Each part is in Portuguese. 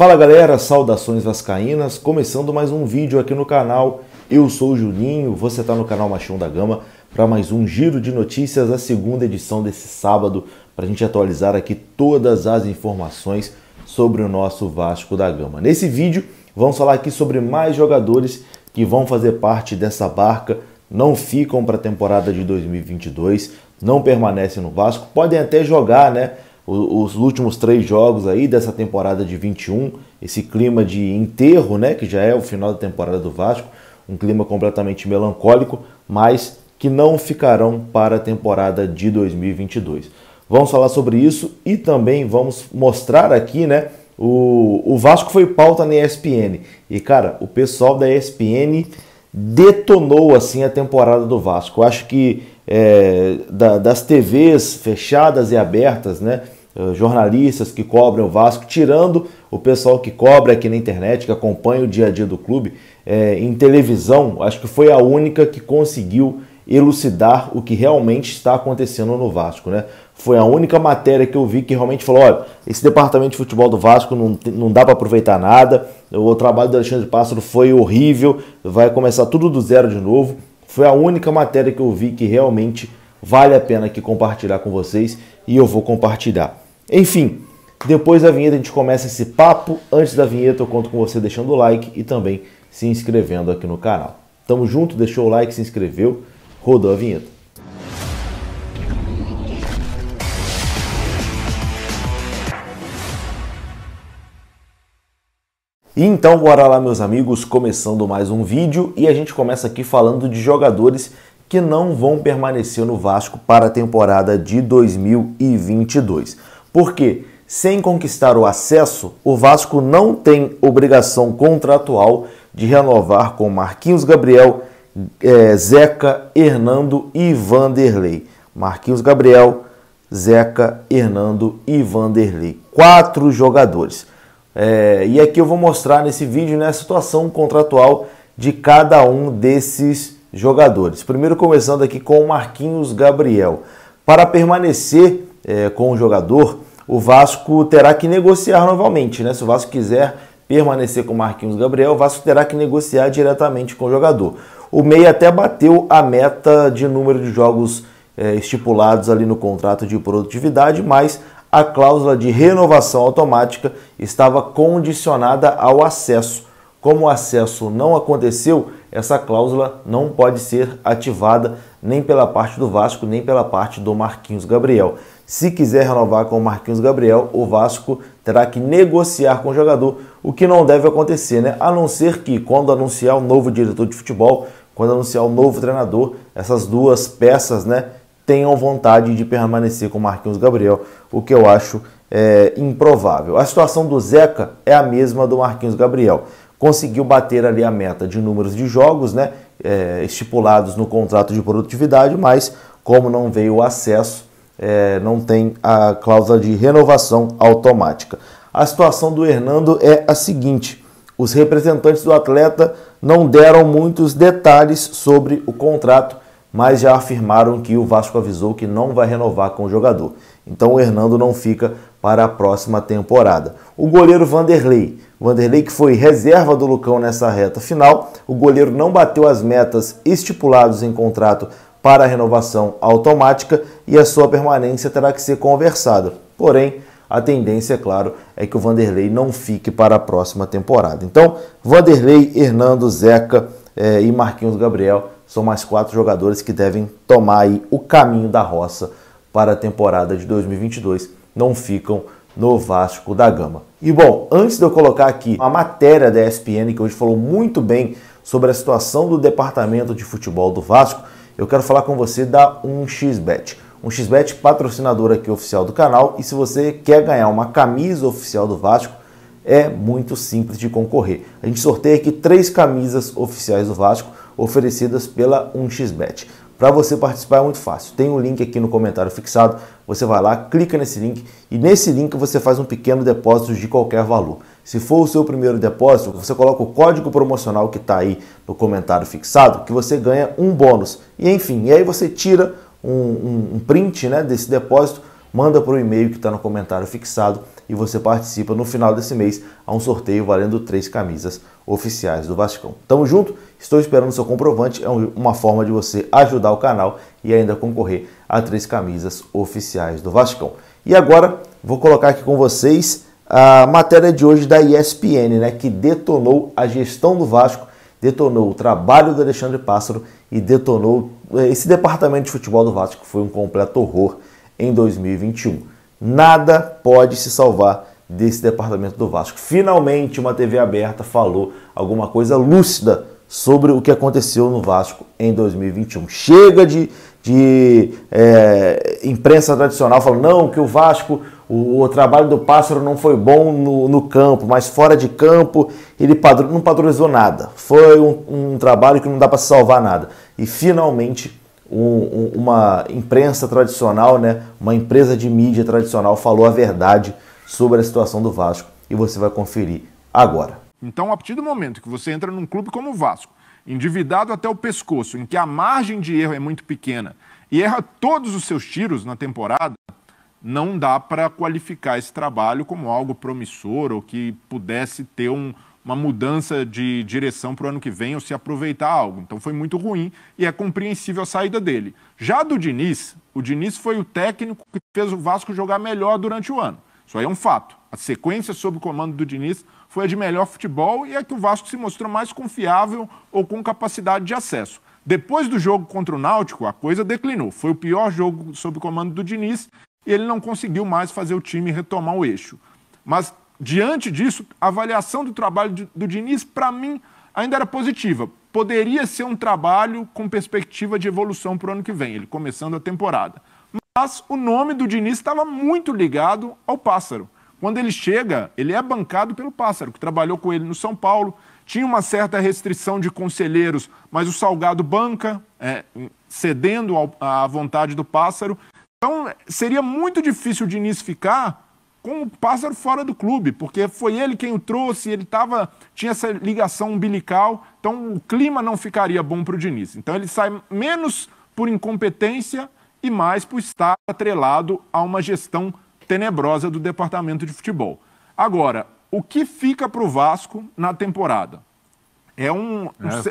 Fala galera, saudações vascaínas, começando mais um vídeo aqui no canal. Eu sou o Juninho, você está no canal Machão da Gama para mais um giro de notícias, a segunda edição desse sábado, para a gente atualizar aqui todas as informações sobre o nosso Vasco da Gama. Nesse vídeo vamos falar aqui sobre mais jogadores que vão fazer parte dessa barca, não ficam para a temporada de 2022, não permanecem no Vasco, podem até jogar, né? Os últimos 3 jogos aí dessa temporada de 21, esse clima de enterro, né, que já é o final da temporada do Vasco, um clima completamente melancólico, mas que não ficarão para a temporada de 2022. Vamos falar sobre isso e também vamos mostrar aqui, né, o Vasco foi pauta na ESPN. E cara, o pessoal da ESPN detonou assim a temporada do Vasco. Eu acho que das TVs fechadas e abertas, né, jornalistas que cobrem o Vasco, tirando o pessoal que cobra aqui na internet, que acompanha o dia a dia do clube, em televisão, acho que foi a única que conseguiu elucidar o que realmente está acontecendo no Vasco, né? Foi a única matéria que eu vi que realmente falou, olha, esse departamento de futebol do Vasco não dá para aproveitar nada, o trabalho do Alexandre Pássaro foi horrível, vai começar tudo do zero de novo. Foi a única matéria que eu vi que realmente vale a pena aqui compartilhar com vocês e eu vou compartilhar. Enfim, depois da vinheta a gente começa esse papo. Antes da vinheta eu conto com você deixando o like e também se inscrevendo aqui no canal. Tamo junto, deixou o like, se inscreveu, rodou a vinheta. E então, bora lá meus amigos, começando mais um vídeo e a gente começa aqui falando de jogadores que não vão permanecer no Vasco para a temporada de 2022. Porque sem conquistar o acesso, o Vasco não tem obrigação contratual de renovar com Marquinhos Gabriel, Zeca, Hernando e Vanderlei. Marquinhos Gabriel, Zeca, Hernando e Vanderlei. 4 jogadores. E aqui eu vou mostrar nesse vídeo, né, a situação contratual de cada um desses jogadores. Primeiro começando aqui com o Marquinhos Gabriel. Para permanecer com o jogador, o Vasco terá que negociar novamente, né? Se o Vasco quiser permanecer com o Marquinhos Gabriel, o Vasco terá que negociar diretamente com o jogador. O meia até bateu a meta de número de jogos estipulados ali no contrato de produtividade, mas a cláusula de renovação automática estava condicionada ao acesso. Como o acesso não aconteceu, essa cláusula não pode ser ativada nem pela parte do Vasco, nem pela parte do Marquinhos Gabriel. Se quiser renovar com o Marquinhos Gabriel, o Vasco terá que negociar com o jogador, o que não deve acontecer, né? A não ser que, quando anunciar o novo diretor de futebol, quando anunciar o novo treinador, essas duas peças, né, tenham vontade de permanecer com o Marquinhos Gabriel, o que eu acho improvável. A situação do Zeca é a mesma do Marquinhos Gabriel. Conseguiu bater ali a meta de números de jogos, né, estipulados no contrato de produtividade, mas como não veio o acesso, não tem a cláusula de renovação automática. A situação do Hernando é a seguinte: os representantes do atleta não deram muitos detalhes sobre o contrato, mas já afirmaram que o Vasco avisou que não vai renovar com o jogador. Então o Hernando não fica para a próxima temporada. O goleiro Vanderlei, que foi reserva do Lucão nessa reta final, o goleiro não bateu as metas estipuladas em contrato para a renovação automática e a sua permanência terá que ser conversada. Porém, a tendência, é claro, é que o Vanderlei não fique para a próxima temporada. Então, Vanderlei, Hernando, Zeca e Marquinhos Gabriel são mais 4 jogadores que devem tomar aí o caminho da roça para a temporada de 2022. Não ficam no Vasco da Gama. E bom, antes de eu colocar aqui a matéria da ESPN, que hoje falou muito bem sobre a situação do departamento de futebol do Vasco, eu quero falar com você da 1xBet. 1xBet, patrocinador aqui oficial do canal, e se você quer ganhar uma camisa oficial do Vasco, é muito simples de concorrer. A gente sorteia aqui 3 camisas oficiais do Vasco, oferecidas pela 1xBet. Para você participar é muito fácil. Tem um link aqui no comentário fixado, você vai lá, clica nesse link e nesse link você faz um pequeno depósito de qualquer valor. Se for o seu primeiro depósito, você coloca o código promocional que está aí no comentário fixado, que você ganha um bônus. E enfim, e aí você tira um print, né, desse depósito, manda para o e-mail que está no comentário fixado e você participa no final desse mês a um sorteio valendo 3 camisas oficiais do Vascão. Tamo junto, estou esperando seu comprovante, é uma forma de você ajudar o canal e ainda concorrer a 3 camisas oficiais do Vascão. E agora vou colocar aqui com vocês a matéria de hoje da ESPN, né, que detonou a gestão do Vasco, detonou o trabalho do Alexandre Pássaro e detonou esse departamento de futebol do Vasco, que foi um completo horror em 2021. Nada pode se salvar desse departamento do Vasco. Finalmente uma TV aberta falou alguma coisa lúcida sobre o que aconteceu no Vasco em 2021. Chega de imprensa tradicional falando não, que o Vasco, o trabalho do Pássaro não foi bom no campo, mas fora de campo ele não padronizou nada. Foi um trabalho que não dá para se salvar nada. E finalmente uma imprensa tradicional, né, uma empresa de mídia tradicional falou a verdade sobre a situação do Vasco e você vai conferir agora. Então, a partir do momento que você entra num clube como o Vasco, endividado até o pescoço, em que a margem de erro é muito pequena e erra todos os seus tiros na temporada, não dá para qualificar esse trabalho como algo promissor ou que pudesse ter uma mudança de direção para o ano que vem ou se aproveitar algo. Então foi muito ruim e é compreensível a saída dele. Já do Diniz, o Diniz foi o técnico que fez o Vasco jogar melhor durante o ano. Isso aí é um fato. A sequência sob o comando do Diniz foi a de melhor futebol e é que o Vasco se mostrou mais confiável ou com capacidade de acesso. Depois do jogo contra o Náutico, a coisa declinou. Foi o pior jogo sob o comando do Diniz e ele não conseguiu mais fazer o time retomar o eixo. Mas, diante disso, a avaliação do trabalho do Diniz, para mim, ainda era positiva. Poderia ser um trabalho com perspectiva de evolução para o ano que vem, ele começando a temporada. Mas o nome do Diniz estava muito ligado ao Pássaro. Quando ele chega, ele é bancado pelo Pássaro, que trabalhou com ele no São Paulo. Tinha uma certa restrição de conselheiros, mas o Salgado banca, cedendo à vontade do Pássaro. Então, seria muito difícil o Diniz ficar com o Pássaro fora do clube, porque foi ele quem o trouxe, ele tinha essa ligação umbilical, então o clima não ficaria bom para o Diniz. Então, ele sai menos por incompetência e mais por estar atrelado a uma gestão tenebrosa do departamento de futebol. Agora, o que fica para o Vasco na temporada?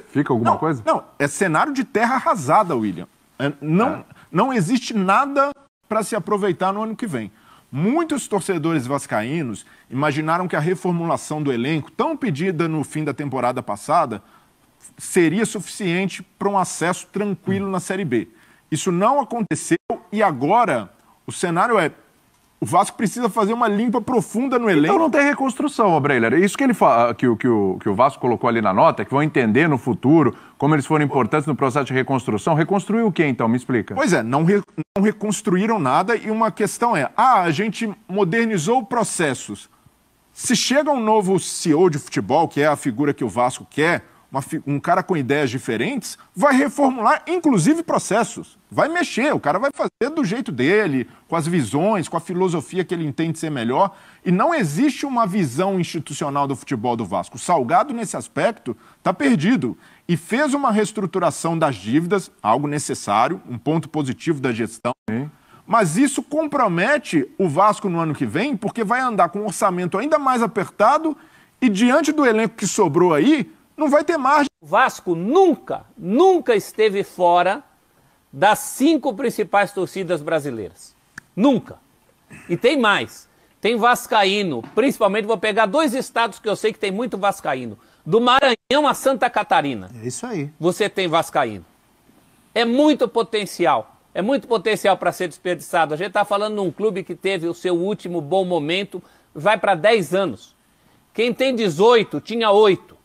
Fica alguma coisa? Não, é cenário de terra arrasada, William. Não existe nada para se aproveitar no ano que vem. Muitos torcedores vascaínos imaginaram que a reformulação do elenco, tão pedida no fim da temporada passada, seria suficiente para um acesso tranquilo na Série B. Isso não aconteceu e agora o cenário é: o Vasco precisa fazer uma limpa profunda no elenco. Então não tem reconstrução, Obreiler. Isso que ele fala, que o Vasco colocou ali na nota, que vão entender no futuro como eles foram importantes no processo de reconstrução. Reconstruiu o quê, então? Me explica. Pois é, não reconstruíram nada e uma questão é, a gente modernizou processos. Se chega um novo CEO de futebol, que é a figura que o Vasco quer, um cara com ideias diferentes, vai reformular, inclusive, processos. Vai mexer, o cara vai fazer do jeito dele, com as visões, com a filosofia que ele entende ser melhor. E não existe uma visão institucional do futebol do Vasco. O Salgado, nesse aspecto, está perdido. E fez uma reestruturação das dívidas, algo necessário, um ponto positivo da gestão. Sim. Mas isso compromete o Vasco no ano que vem, porque vai andar com um orçamento ainda mais apertado e, diante do elenco que sobrou aí, não vai ter margem. O Vasco nunca esteve fora das 5 principais torcidas brasileiras. Nunca. E tem mais. Tem vascaíno. Principalmente, vou pegar 2 estados que eu sei que tem muito vascaíno. Do Maranhão a Santa Catarina. É isso aí. Você tem vascaíno. É muito potencial. É muito potencial para ser desperdiçado. A gente está falando de um clube que teve o seu último bom momento. Vai para 10 anos. Quem tem 18, tinha 8.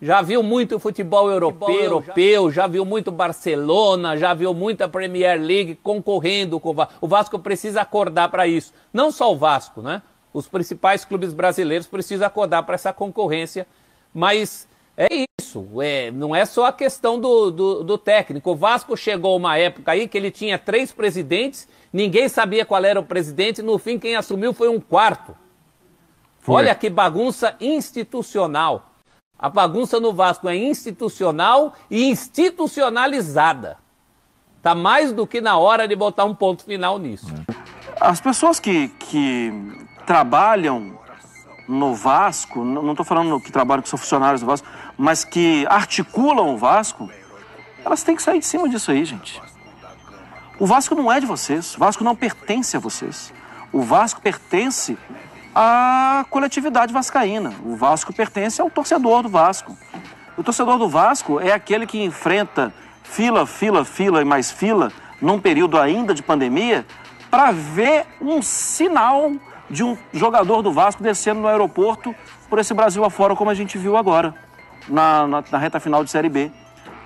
Já viu muito futebol europeu, já viu muito Barcelona, já viu muita Premier League concorrendo com o Vasco. O Vasco precisa acordar para isso. Não só o Vasco, né? Os principais clubes brasileiros precisam acordar para essa concorrência. Mas é isso, não é só a questão do técnico. O Vasco chegou uma época aí que ele tinha 3 presidentes, ninguém sabia qual era o presidente, no fim quem assumiu foi um quarto. Foi. Olha que bagunça institucional. A bagunça no Vasco é institucional e institucionalizada. Tá mais do que na hora de botar um ponto final nisso. As pessoas que trabalham no Vasco, não estou falando que trabalham, que são funcionários do Vasco, mas que articulam o Vasco, elas têm que sair de cima disso aí, gente. O Vasco não é de vocês, o Vasco não pertence a vocês. O Vasco pertence à coletividade vascaína, o Vasco pertence ao torcedor do Vasco. O torcedor do Vasco é aquele que enfrenta fila, fila, fila e mais fila, num período ainda de pandemia, para ver um sinal de um jogador do Vasco descendo no aeroporto por esse Brasil afora, como a gente viu agora, na reta final de Série B.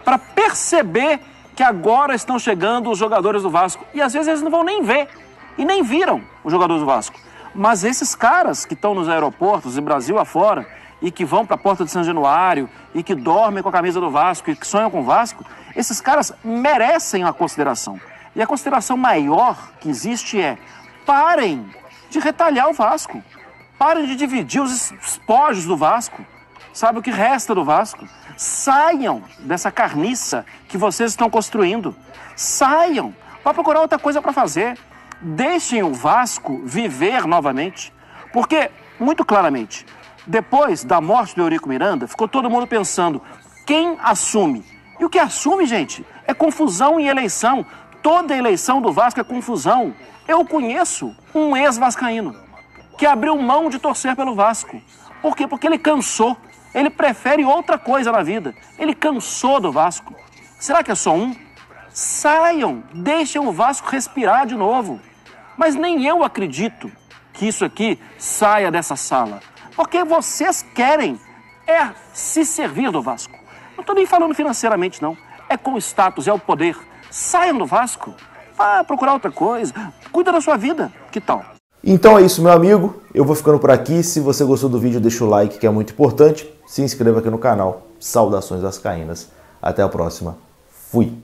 Para perceber que agora estão chegando os jogadores do Vasco. E às vezes eles não vão nem ver, e nem viram os jogadores do Vasco. Mas esses caras que estão nos aeroportos e Brasil afora, e que vão para a porta de San Januário, e que dormem com a camisa do Vasco, e que sonham com o Vasco, esses caras merecem a consideração. E a consideração maior que existe é: parem de retalhar o Vasco, parem de dividir os espojos do Vasco, sabe, o que resta do Vasco. Saiam dessa carniça que vocês estão construindo, saiam, vá procurar outra coisa para fazer, deixem o Vasco viver novamente, porque, muito claramente, depois da morte do Eurico Miranda, ficou todo mundo pensando: quem assume? E o que assume, gente, é confusão em eleição. Toda eleição do Vasco é confusão. Eu conheço um ex-vascaíno que abriu mão de torcer pelo Vasco. Por quê? Porque ele cansou. Ele prefere outra coisa na vida. Ele cansou do Vasco. Será que é só um? Saiam, deixem o Vasco respirar de novo. Mas nem eu acredito que isso aqui saia dessa sala. Porque vocês querem é se servir do Vasco. Não estou nem falando financeiramente, não. É com o status, é o poder. Saiam do Vasco, vá procurar outra coisa, cuida da sua vida, que tal? Então é isso, meu amigo, eu vou ficando por aqui. Se você gostou do vídeo, deixa o like, que é muito importante, se inscreva aqui no canal. Saudações vascaínas, até a próxima, fui!